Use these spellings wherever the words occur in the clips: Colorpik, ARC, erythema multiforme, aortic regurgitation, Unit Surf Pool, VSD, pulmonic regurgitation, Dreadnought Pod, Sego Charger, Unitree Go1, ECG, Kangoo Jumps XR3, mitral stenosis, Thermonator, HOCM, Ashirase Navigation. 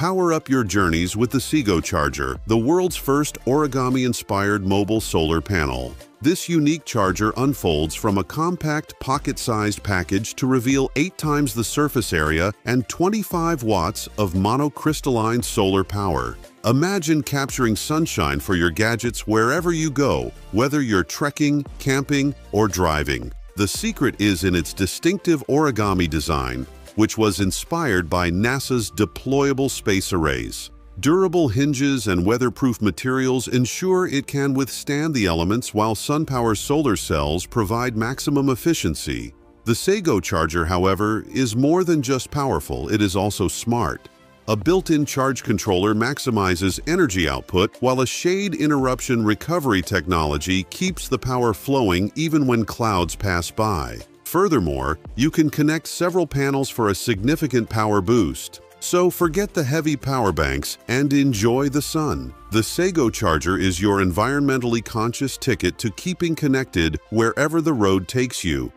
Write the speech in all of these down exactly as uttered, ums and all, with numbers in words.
Power up your journeys with the Sego Charger, the world's first origami-inspired mobile solar panel. This unique charger unfolds from a compact, pocket-sized package to reveal eight times the surface area and twenty-five watts of monocrystalline solar power. Imagine capturing sunshine for your gadgets wherever you go, whether you're trekking, camping, or driving. The secret is in its distinctive origami design, which was inspired by NASA's deployable space arrays. Durable hinges and weatherproof materials ensure it can withstand the elements, while SunPower's solar cells provide maximum efficiency. The Sego Charger, however, is more than just powerful, it is also smart. A built-in charge controller maximizes energy output, while a shade interruption recovery technology keeps the power flowing even when clouds pass by. Furthermore, you can connect several panels for a significant power boost. So forget the heavy power banks and enjoy the sun. The Sego Charger is your environmentally conscious ticket to keeping connected wherever the road takes you.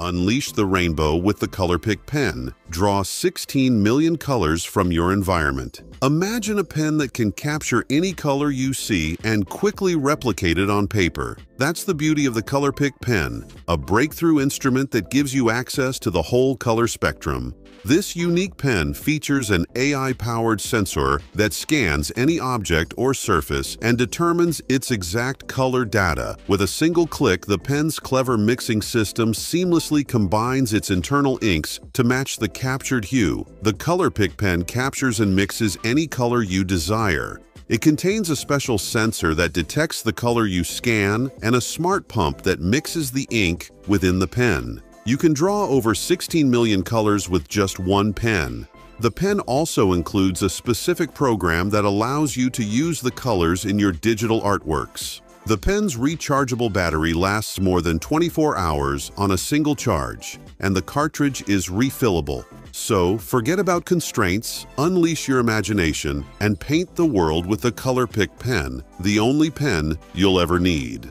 Unleash the rainbow with the Colorpik pen. Draw sixteen million colors from your environment. Imagine a pen that can capture any color you see and quickly replicate it on paper. That's the beauty of the Colorpik pen, a breakthrough instrument that gives you access to the whole color spectrum. This unique pen features an A I-powered sensor that scans any object or surface and determines its exact color data. With a single click, the pen's clever mixing system seamlessly combines its internal inks to match the captured hue. The Colorpik pen captures and mixes any color you desire. It contains a special sensor that detects the color you scan and a smart pump that mixes the ink within the pen. You can draw over sixteen million colors with just one pen. The pen also includes a specific program that allows you to use the colors in your digital artworks. The pen's rechargeable battery lasts more than twenty-four hours on a single charge, and the cartridge is refillable. So forget about constraints, unleash your imagination, and paint the world with the Colorpik pen, the only pen you'll ever need.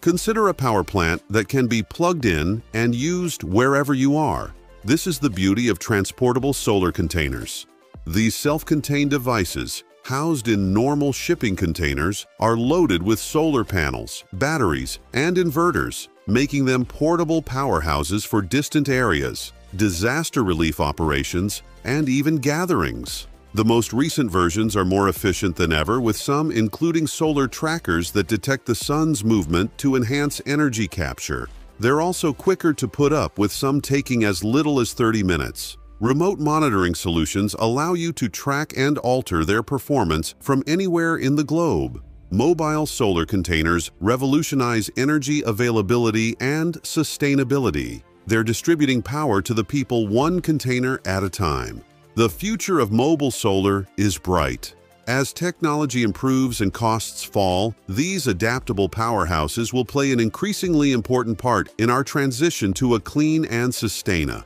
Consider a power plant that can be plugged in and used wherever you are. This is the beauty of transportable solar containers. These self-contained devices, housed in normal shipping containers, are loaded with solar panels, batteries, and inverters, making them portable powerhouses for distant areas, disaster relief operations, and even gatherings. The most recent versions are more efficient than ever, with some including solar trackers that detect the sun's movement to enhance energy capture. They're also quicker to put up, with some taking as little as thirty minutes. Remote monitoring solutions allow you to track and alter their performance from anywhere in the globe. Mobile solar containers revolutionize energy availability and sustainability. They're distributing power to the people one container at a time. The future of mobile solar is bright. As technology improves and costs fall, these adaptable powerhouses will play an increasingly important part in our transition to a clean and sustainable.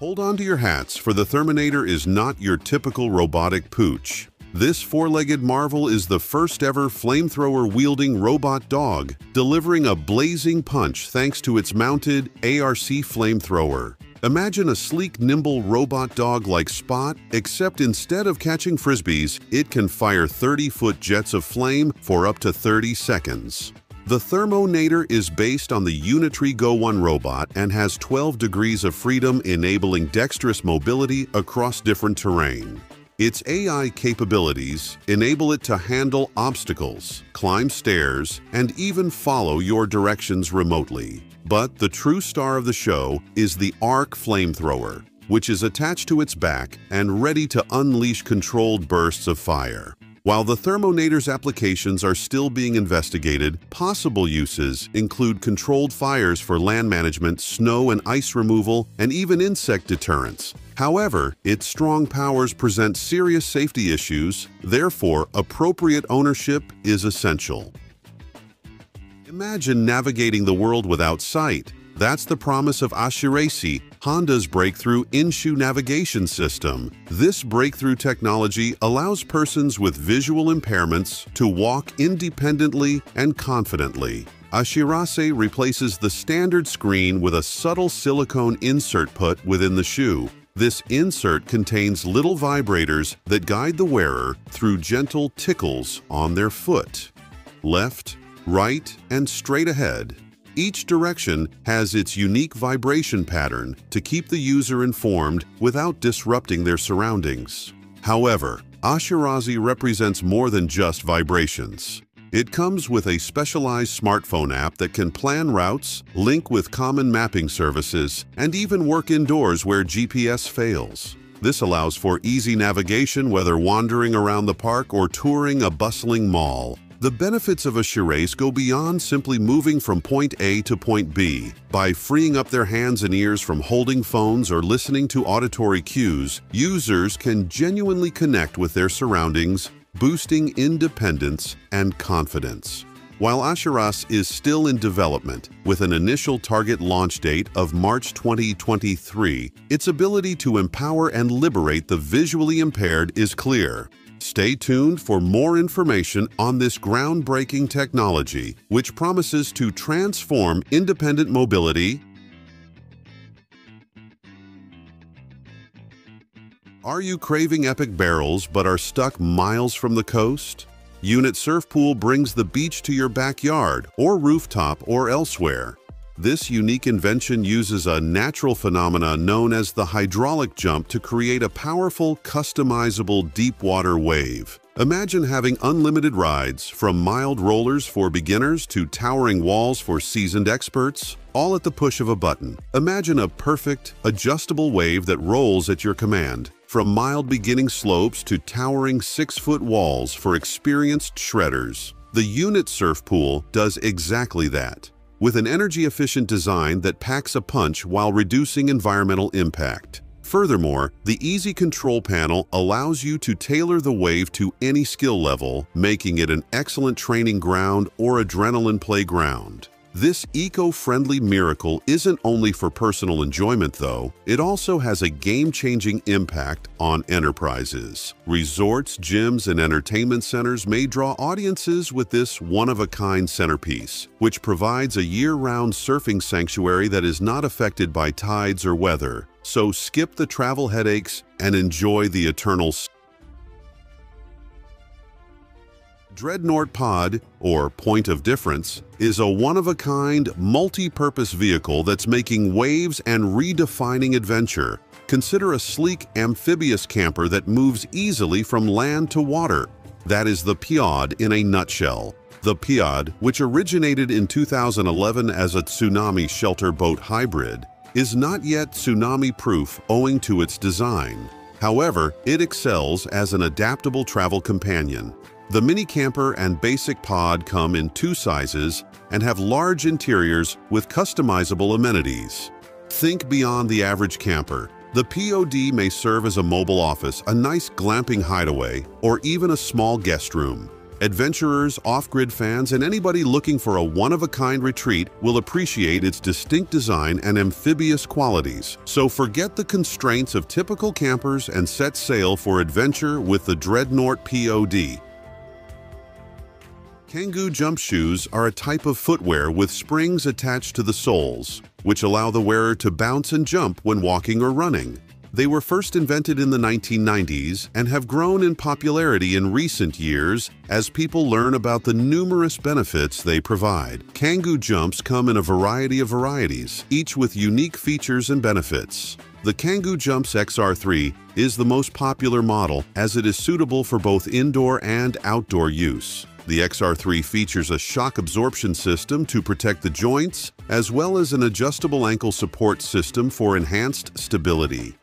Hold on to your hats, for the Thermonator is not your typical robotic pooch. This four-legged marvel is the first-ever flamethrower-wielding robot dog, delivering a blazing punch thanks to its mounted A R C flamethrower. Imagine a sleek, nimble robot dog like Spot, except instead of catching frisbees, it can fire thirty-foot jets of flame for up to thirty seconds. The Thermonator is based on the Unitree Go one robot and has twelve degrees of freedom, enabling dexterous mobility across different terrain. Its A I capabilities enable it to handle obstacles, climb stairs, and even follow your directions remotely. But the true star of the show is the A R C flamethrower, which is attached to its back and ready to unleash controlled bursts of fire. While the Thermonator's applications are still being investigated, possible uses include controlled fires for land management, snow and ice removal, and even insect deterrence. However, its strong powers present serious safety issues, therefore, appropriate ownership is essential. Imagine navigating the world without sight. That's the promise of Ashirase Honda's breakthrough in-shoe navigation system. This breakthrough technology allows persons with visual impairments to walk independently and confidently. Ashirase replaces the standard screen with a subtle silicone insert put within the shoe. This insert contains little vibrators that guide the wearer through gentle tickles on their foot. Left, right, and straight ahead. Each direction has its unique vibration pattern to keep the user informed without disrupting their surroundings. However, Ashirase represents more than just vibrations. It comes with a specialized smartphone app that can plan routes, link with common mapping services, and even work indoors where G P S fails. This allows for easy navigation whether wandering around the park or touring a bustling mall. The benefits of Ashirase go beyond simply moving from point A to point B. By freeing up their hands and ears from holding phones or listening to auditory cues, users can genuinely connect with their surroundings, boosting independence and confidence. While Ashirase is still in development, with an initial target launch date of March twenty twenty-three, its ability to empower and liberate the visually impaired is clear. Stay tuned for more information on this groundbreaking technology, which promises to transform independent mobility. Are you craving epic barrels but are stuck miles from the coast? Unit Surf Pool brings the beach to your backyard or rooftop or elsewhere. This unique invention uses a natural phenomena known as the hydraulic jump to create a powerful, customizable deep water wave. Imagine having unlimited rides, from mild rollers for beginners to towering walls for seasoned experts, all at the push of a button. Imagine a perfect, adjustable wave that rolls at your command, from mild beginning slopes to towering six-foot walls for experienced shredders. The Unit Surf Pool does exactly that, with an energy-efficient design that packs a punch while reducing environmental impact. Furthermore, the easy control panel allows you to tailor the wave to any skill level, making it an excellent training ground or adrenaline playground. This eco-friendly miracle isn't only for personal enjoyment, though. It also has a game-changing impact on enterprises. Resorts, gyms, and entertainment centers may draw audiences with this one-of-a-kind centerpiece, which provides a year-round surfing sanctuary that is not affected by tides or weather. So skip the travel headaches and enjoy the eternal sun. Dreadnought Pod, or Point of Difference, is a one-of-a-kind, multi-purpose vehicle that's making waves and redefining adventure. Consider a sleek, amphibious camper that moves easily from land to water. That is the Pod in a nutshell. The Pod, which originated in two thousand eleven as a tsunami shelter boat hybrid, is not yet tsunami-proof owing to its design. However, it excels as an adaptable travel companion. The mini camper and basic pod come in two sizes and have large interiors with customizable amenities. Think beyond the average camper. The Pod may serve as a mobile office, a nice glamping hideaway, or even a small guest room. Adventurers, off-grid fans, and anybody looking for a one-of-a-kind retreat will appreciate its distinct design and amphibious qualities. So forget the constraints of typical campers and set sail for adventure with the Dreadnought Pod. Kangoo jump shoes are a type of footwear with springs attached to the soles, which allow the wearer to bounce and jump when walking or running. They were first invented in the nineteen nineties and have grown in popularity in recent years as people learn about the numerous benefits they provide. Kangoo jumps come in a variety of varieties, each with unique features and benefits. The Kangoo Jumps X R three is the most popular model as it is suitable for both indoor and outdoor use. The X R three features a shock absorption system to protect the joints, as well as an adjustable ankle support system for enhanced stability.